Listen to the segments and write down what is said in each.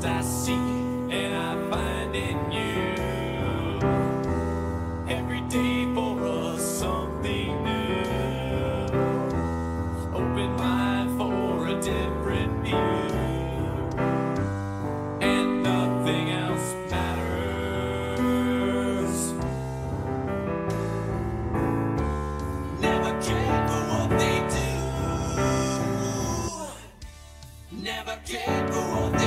I see and I find in you every day for us something new. Open mind for a different view, and nothing else matters. Never care for what they do, never care for what they do.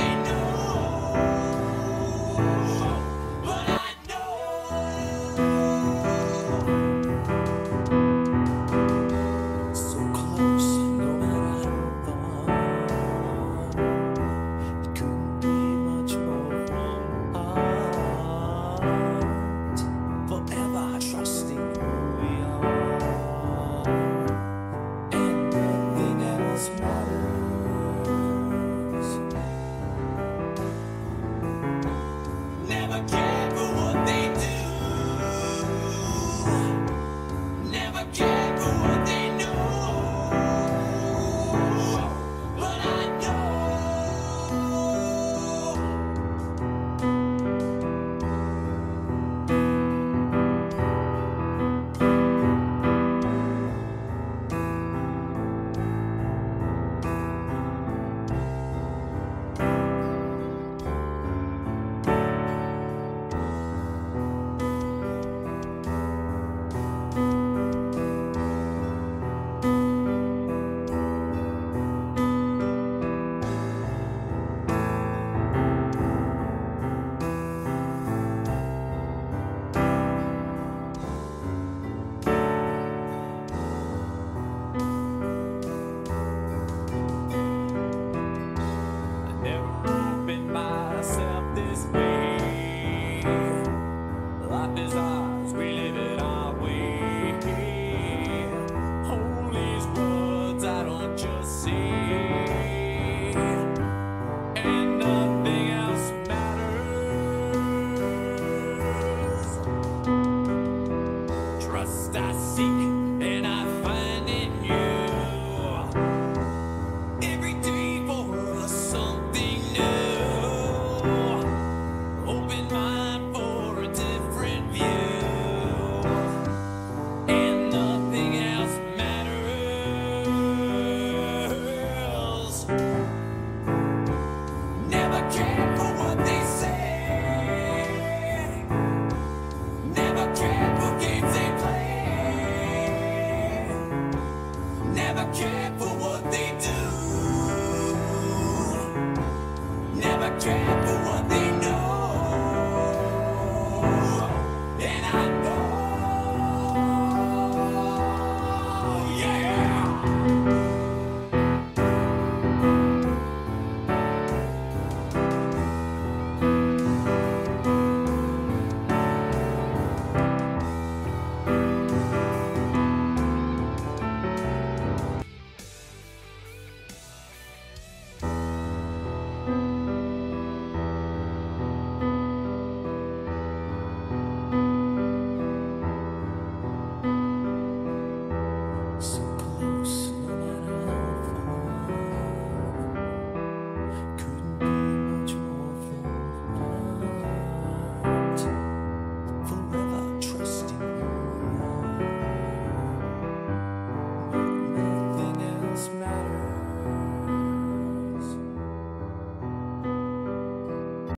Care for what they